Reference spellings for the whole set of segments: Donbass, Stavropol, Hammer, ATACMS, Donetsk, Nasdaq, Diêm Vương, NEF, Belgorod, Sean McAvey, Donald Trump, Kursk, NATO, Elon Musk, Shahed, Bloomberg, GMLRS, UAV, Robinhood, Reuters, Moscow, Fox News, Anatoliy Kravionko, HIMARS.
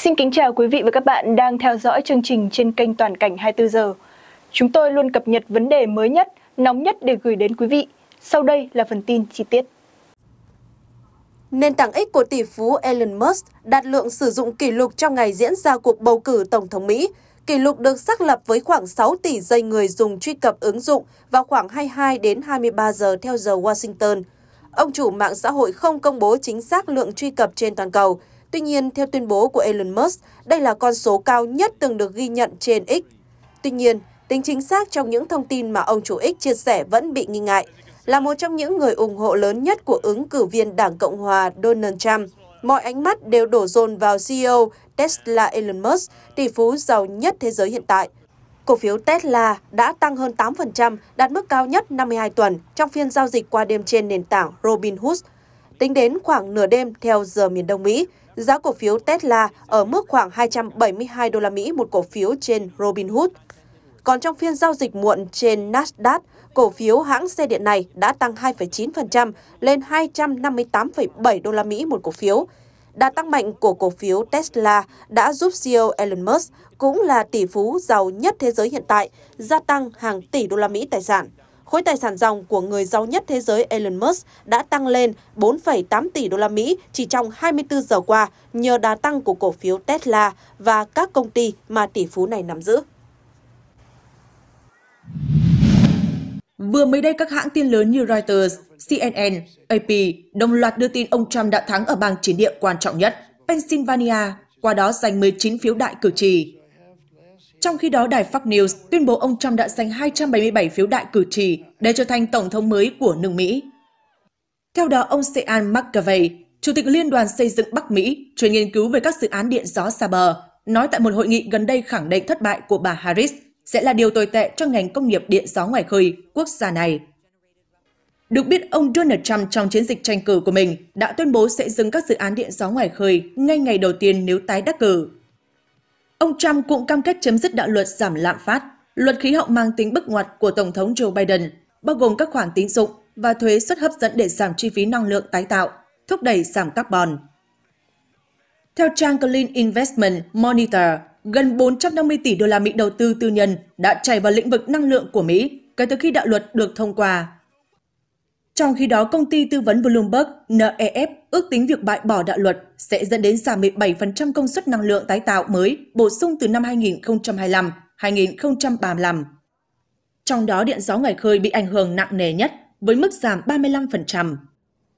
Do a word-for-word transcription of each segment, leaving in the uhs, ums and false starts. Xin kính chào quý vị và các bạn đang theo dõi chương trình trên kênh Toàn cảnh hai mươi tư giờ. Chúng tôi luôn cập nhật vấn đề mới nhất, nóng nhất để gửi đến quý vị. Sau đây là phần tin chi tiết. Nền tảng X của tỷ phú Elon Musk đạt lượng sử dụng kỷ lục trong ngày diễn ra cuộc bầu cử Tổng thống Mỹ. Kỷ lục được xác lập với khoảng sáu tỷ giây người dùng truy cập ứng dụng vào khoảng hai mươi hai đến hai mươi ba giờ theo giờ Washington. Ông chủ mạng xã hội không công bố chính xác lượng truy cập trên toàn cầu. Tuy nhiên, theo tuyên bố của Elon Musk, đây là con số cao nhất từng được ghi nhận trên X. Tuy nhiên, tính chính xác trong những thông tin mà ông chủ X chia sẻ vẫn bị nghi ngại. Là một trong những người ủng hộ lớn nhất của ứng cử viên Đảng Cộng hòa Donald Trump, mọi ánh mắt đều đổ dồn vào xê e ô Tesla Elon Musk, tỷ phú giàu nhất thế giới hiện tại. Cổ phiếu Tesla đã tăng hơn tám phần trăm, đạt mức cao nhất năm mươi hai tuần trong phiên giao dịch qua đêm trên nền tảng Robinhood. Tính đến khoảng nửa đêm theo giờ miền Đông Mỹ, giá cổ phiếu Tesla ở mức khoảng hai trăm bảy mươi hai đô la Mỹ một cổ phiếu trên Robinhood. Còn trong phiên giao dịch muộn trên Nasdaq, cổ phiếu hãng xe điện này đã tăng hai phẩy chín phần trăm lên hai trăm năm mươi tám phẩy bảy đô la Mỹ một cổ phiếu. Đà tăng mạnh của cổ phiếu Tesla đã giúp xê e ô Elon Musk, cũng là tỷ phú giàu nhất thế giới hiện tại, gia tăng hàng tỷ đô la Mỹ tài sản. Khối tài sản ròng của người giàu nhất thế giới Elon Musk đã tăng lên bốn phẩy tám tỷ đô la Mỹ chỉ trong hai mươi tư giờ qua nhờ đà tăng của cổ phiếu Tesla và các công ty mà tỷ phú này nắm giữ. Vừa mới đây, các hãng tin lớn như Reuters, C N N, A P đồng loạt đưa tin ông Trump đã thắng ở bang chiến địa quan trọng nhất, Pennsylvania, qua đó giành mười chín phiếu đại cử tri. Trong khi đó, đài Fox News tuyên bố ông Trump đã giành hai trăm bảy mươi bảy phiếu đại cử tri để trở thành Tổng thống mới của nước Mỹ. Theo đó, ông Sean McAvey, Chủ tịch Liên đoàn Xây dựng Bắc Mỹ, chuyên nghiên cứu về các dự án điện gió xa bờ, nói tại một hội nghị gần đây khẳng định thất bại của bà Harris sẽ là điều tồi tệ cho ngành công nghiệp điện gió ngoài khơi quốc gia này. Được biết, ông Donald Trump trong chiến dịch tranh cử của mình đã tuyên bố sẽ dừng các dự án điện gió ngoài khơi ngay ngày đầu tiên nếu tái đắc cử. Ông Trump cũng cam kết chấm dứt đạo luật giảm lạm phát, luật khí hậu mang tính bước ngoặt của Tổng thống Joe Biden, bao gồm các khoản tín dụng và thuế suất hấp dẫn để giảm chi phí năng lượng tái tạo, thúc đẩy giảm carbon. Theo trang Clean Investment Monitor, gần bốn trăm năm mươi tỷ đô la Mỹ đầu tư tư nhân đã chảy vào lĩnh vực năng lượng của Mỹ kể từ khi đạo luật được thông qua. Trong khi đó, công ty tư vấn Bloomberg N E F ước tính việc bãi bỏ đạo luật sẽ dẫn đến giảm mười bảy phần trăm công suất năng lượng tái tạo mới bổ sung từ năm hai nghìn không trăm hai mươi lăm đến hai nghìn không trăm ba mươi lăm. Trong đó, điện gió ngoài khơi bị ảnh hưởng nặng nề nhất với mức giảm ba mươi lăm phần trăm.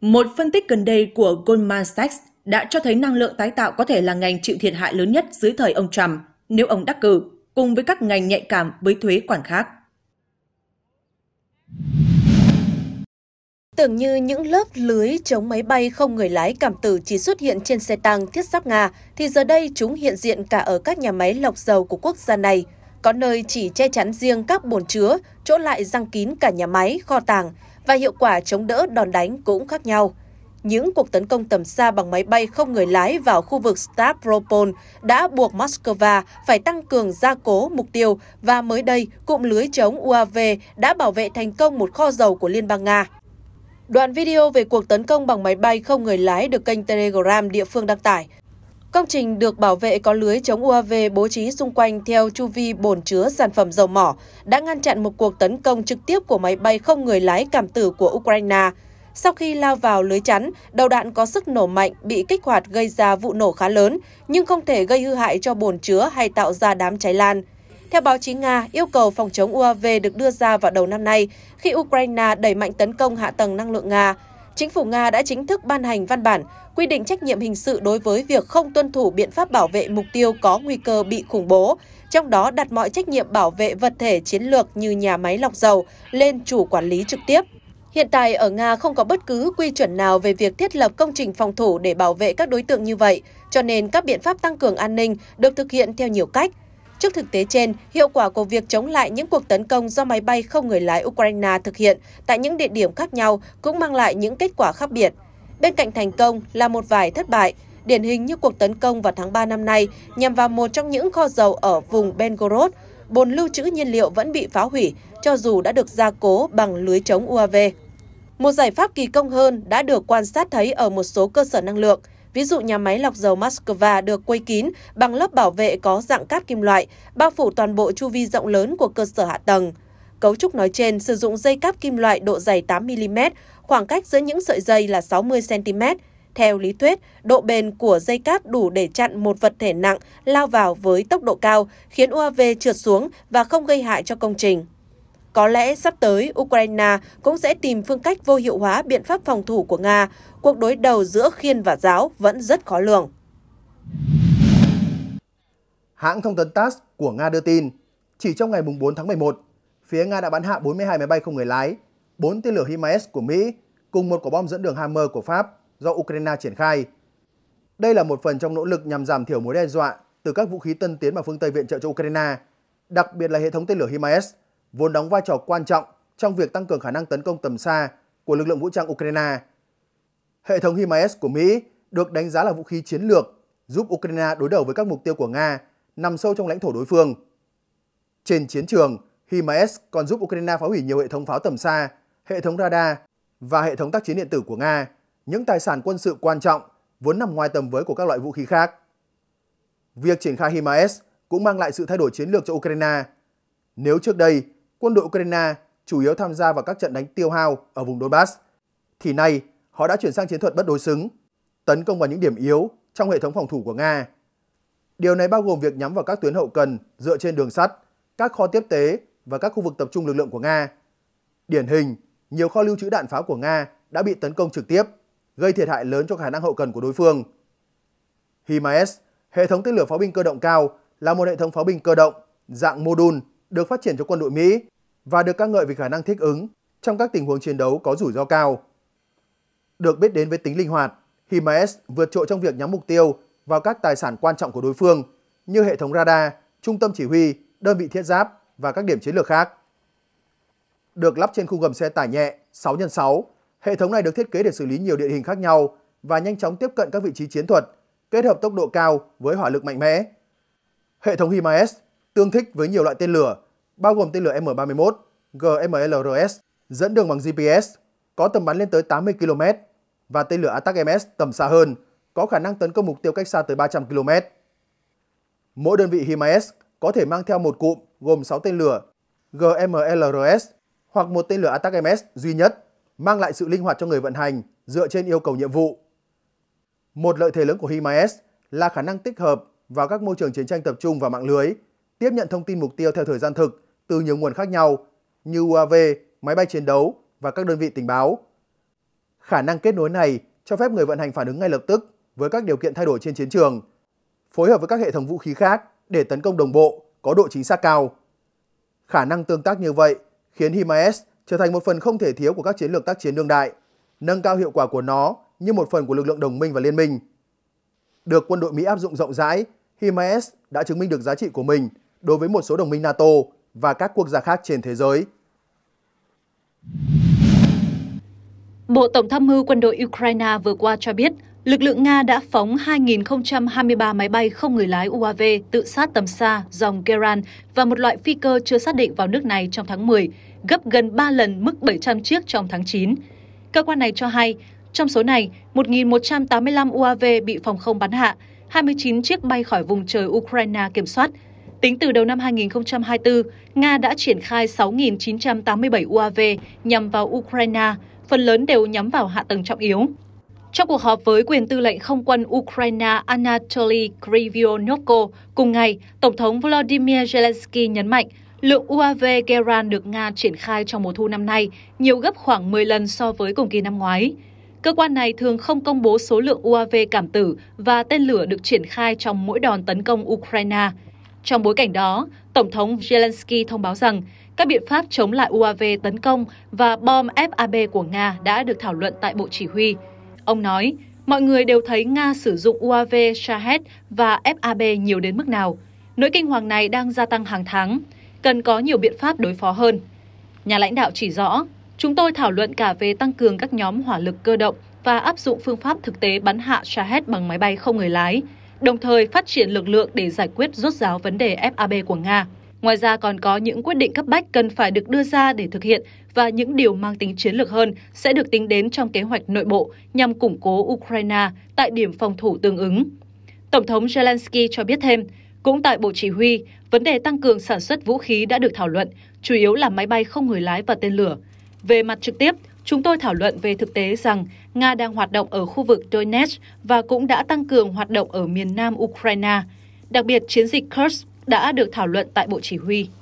Một phân tích gần đây của Goldman Sachs đã cho thấy năng lượng tái tạo có thể là ngành chịu thiệt hại lớn nhất dưới thời ông Trump nếu ông đắc cử, cùng với các ngành nhạy cảm với thuế quan khác. Tưởng như những lớp lưới chống máy bay không người lái cảm tử chỉ xuất hiện trên xe tăng thiết giáp Nga, thì giờ đây chúng hiện diện cả ở các nhà máy lọc dầu của quốc gia này. Có nơi chỉ che chắn riêng các bồn chứa, chỗ lại răng kín cả nhà máy, kho tàng, và hiệu quả chống đỡ đòn đánh cũng khác nhau. Những cuộc tấn công tầm xa bằng máy bay không người lái vào khu vực Stavropol đã buộc Moscow phải tăng cường gia cố mục tiêu, và mới đây, cụm lưới chống U A V đã bảo vệ thành công một kho dầu của Liên bang Nga. Đoạn video về cuộc tấn công bằng máy bay không người lái được kênh Telegram địa phương đăng tải. Công trình được bảo vệ có lưới chống U A V bố trí xung quanh theo chu vi bồn chứa sản phẩm dầu mỏ đã ngăn chặn một cuộc tấn công trực tiếp của máy bay không người lái cảm tử của Ukraine. Sau khi lao vào lưới chắn, đầu đạn có sức nổ mạnh bị kích hoạt gây ra vụ nổ khá lớn, nhưng không thể gây hư hại cho bồn chứa hay tạo ra đám cháy lan. Theo báo chí Nga, yêu cầu phòng chống U A V được đưa ra vào đầu năm nay, khi Ukraine đẩy mạnh tấn công hạ tầng năng lượng Nga. Chính phủ Nga đã chính thức ban hành văn bản quy định trách nhiệm hình sự đối với việc không tuân thủ biện pháp bảo vệ mục tiêu có nguy cơ bị khủng bố, trong đó đặt mọi trách nhiệm bảo vệ vật thể chiến lược như nhà máy lọc dầu lên chủ quản lý trực tiếp. Hiện tại ở Nga không có bất cứ quy chuẩn nào về việc thiết lập công trình phòng thủ để bảo vệ các đối tượng như vậy, cho nên các biện pháp tăng cường an ninh được thực hiện theo nhiều cách. Trước thực tế trên, hiệu quả của việc chống lại những cuộc tấn công do máy bay không người lái Ukraine thực hiện tại những địa điểm khác nhau cũng mang lại những kết quả khác biệt. Bên cạnh thành công là một vài thất bại, điển hình như cuộc tấn công vào tháng ba năm nay nhằm vào một trong những kho dầu ở vùng Belgorod, bồn lưu trữ nhiên liệu vẫn bị phá hủy cho dù đã được gia cố bằng lưới chống U A V. Một giải pháp kỳ công hơn đã được quan sát thấy ở một số cơ sở năng lượng. Ví dụ nhà máy lọc dầu Moscow được quây kín bằng lớp bảo vệ có dạng cát kim loại, bao phủ toàn bộ chu vi rộng lớn của cơ sở hạ tầng. Cấu trúc nói trên sử dụng dây cáp kim loại độ dày tám mi-li-mét, khoảng cách giữa những sợi dây là sáu mươi xen-ti-mét. Theo lý thuyết, độ bền của dây cáp đủ để chặn một vật thể nặng lao vào với tốc độ cao, khiến u a vê trượt xuống và không gây hại cho công trình. Có lẽ sắp tới, Ukraine cũng sẽ tìm phương cách vô hiệu hóa biện pháp phòng thủ của Nga. Cuộc đối đầu giữa khiên và giáo vẫn rất khó lường. Hãng thông tấn tát của Nga đưa tin, chỉ trong ngày bốn tháng mười một, phía Nga đã bắn hạ bốn mươi hai máy bay không người lái, bốn tên lửa HIMARS của Mỹ cùng một quả bom dẫn đường Hammer của Pháp do Ukraine triển khai. Đây là một phần trong nỗ lực nhằm giảm thiểu mối đe dọa từ các vũ khí tân tiến mà phương Tây viện trợ cho Ukraine, đặc biệt là hệ thống tên lửa HIMARS, vốn đóng vai trò quan trọng trong việc tăng cường khả năng tấn công tầm xa của lực lượng vũ trang Ukraine. Hệ thống HIMARS của Mỹ được đánh giá là vũ khí chiến lược giúp Ukraine đối đầu với các mục tiêu của Nga nằm sâu trong lãnh thổ đối phương. Trên chiến trường, HIMARS còn giúp Ukraine phá hủy nhiều hệ thống pháo tầm xa, hệ thống radar và hệ thống tác chiến điện tử của Nga, những tài sản quân sự quan trọng vốn nằm ngoài tầm với của các loại vũ khí khác. Việc triển khai HIMARS cũng mang lại sự thay đổi chiến lược cho Ukraine. Nếu trước đây, quân đội Ukraine chủ yếu tham gia vào các trận đánh tiêu hao ở vùng Donbass, thì nay họ đã chuyển sang chiến thuật bất đối xứng, tấn công vào những điểm yếu trong hệ thống phòng thủ của Nga. Điều này bao gồm việc nhắm vào các tuyến hậu cần dựa trên đường sắt, các kho tiếp tế và các khu vực tập trung lực lượng của Nga. Điển hình, nhiều kho lưu trữ đạn pháo của Nga đã bị tấn công trực tiếp, gây thiệt hại lớn cho khả năng hậu cần của đối phương. HIMARS, hệ thống tên lửa pháo binh cơ động cao, là một hệ thống pháo binh cơ động dạng mô đun được phát triển cho quân đội Mỹ và được ca ngợi vì khả năng thích ứng trong các tình huống chiến đấu có rủi ro cao. Được biết đến với tính linh hoạt, HIMARS vượt trội trong việc nhắm mục tiêu vào các tài sản quan trọng của đối phương như hệ thống radar, trung tâm chỉ huy, đơn vị thiết giáp và các điểm chiến lược khác. Được lắp trên khu gầm xe tải nhẹ sáu nhân sáu, hệ thống này được thiết kế để xử lý nhiều địa hình khác nhau và nhanh chóng tiếp cận các vị trí chiến thuật, kết hợp tốc độ cao với hỏa lực mạnh mẽ. Hệ thống HIMARS tương thích với nhiều loại tên lửa, bao gồm tên lửa M ba mươi mốt, G M L R S dẫn đường bằng G P S, có tầm bắn lên tới tám mươi ki-lô-mét và tên lửa A T A C M S tầm xa hơn, có khả năng tấn công mục tiêu cách xa tới ba trăm ki-lô-mét. Mỗi đơn vị HIMARS có thể mang theo một cụm gồm sáu tên lửa G M L R S hoặc một tên lửa A T A C M S duy nhất, mang lại sự linh hoạt cho người vận hành dựa trên yêu cầu nhiệm vụ. Một lợi thế lớn của HIMARS là khả năng tích hợp vào các môi trường chiến tranh tập trung và mạng lưới, tiếp nhận thông tin mục tiêu theo thời gian thực từ nhiều nguồn khác nhau như u a vê, máy bay chiến đấu và các đơn vị tình báo. Khả năng kết nối này cho phép người vận hành phản ứng ngay lập tức với các điều kiện thay đổi trên chiến trường, phối hợp với các hệ thống vũ khí khác để tấn công đồng bộ có độ chính xác cao. Khả năng tương tác như vậy khiến HIMARS trở thành một phần không thể thiếu của các chiến lược tác chiến đương đại, nâng cao hiệu quả của nó như một phần của lực lượng đồng minh và liên minh. Được quân đội Mỹ áp dụng rộng rãi, HIMARS đã chứng minh được giá trị của mình đối với một số đồng minh NATO và các quốc gia khác trên thế giới. Bộ Tổng tham mưu quân đội Ukraine vừa qua cho biết, lực lượng Nga đã phóng hai nghìn không trăm hai mươi ba máy bay không người lái u a vê tự sát tầm xa dòng Geran và một loại phi cơ chưa xác định vào nước này trong tháng mười, gấp gần ba lần mức bảy trăm chiếc trong tháng chín. Cơ quan này cho hay, trong số này, một nghìn một trăm tám mươi lăm u a vê bị phòng không bắn hạ, hai mươi chín chiếc bay khỏi vùng trời Ukraine kiểm soát. Tính từ đầu năm hai nghìn không trăm hai mươi tư, Nga đã triển khai sáu nghìn chín trăm tám mươi bảy u a vê nhằm vào Ukraine, phần lớn đều nhắm vào hạ tầng trọng yếu. Trong cuộc họp với quyền tư lệnh không quân Ukraine Anatoliy Kravionko cùng ngày, Tổng thống Volodymyr Zelensky nhấn mạnh lượng u a vê Geran được Nga triển khai trong mùa thu năm nay nhiều gấp khoảng mười lần so với cùng kỳ năm ngoái. Cơ quan này thường không công bố số lượng u a vê cảm tử và tên lửa được triển khai trong mỗi đòn tấn công Ukraine. Trong bối cảnh đó, Tổng thống Zelensky thông báo rằng các biện pháp chống lại u a vê tấn công và bom F A B của Nga đã được thảo luận tại Bộ Chỉ huy. Ông nói, mọi người đều thấy Nga sử dụng u a vê Shahed và F A B nhiều đến mức nào. Nỗi kinh hoàng này đang gia tăng hàng tháng, cần có nhiều biện pháp đối phó hơn. Nhà lãnh đạo chỉ rõ, chúng tôi thảo luận cả về tăng cường các nhóm hỏa lực cơ động và áp dụng phương pháp thực tế bắn hạ Shahed bằng máy bay không người lái, đồng thời phát triển lực lượng để giải quyết rốt ráo vấn đề F A B của Nga. Ngoài ra còn có những quyết định cấp bách cần phải được đưa ra để thực hiện và những điều mang tính chiến lược hơn sẽ được tính đến trong kế hoạch nội bộ nhằm củng cố Ukraine tại điểm phòng thủ tương ứng. Tổng thống Zelensky cho biết thêm, cũng tại Bộ Chỉ huy, vấn đề tăng cường sản xuất vũ khí đã được thảo luận, chủ yếu là máy bay không người lái và tên lửa. Về mặt trực tiếp, chúng tôi thảo luận về thực tế rằng Nga đang hoạt động ở khu vực Donetsk và cũng đã tăng cường hoạt động ở miền nam Ukraine. Đặc biệt, chiến dịch Kursk đã được thảo luận tại Bộ Chỉ huy.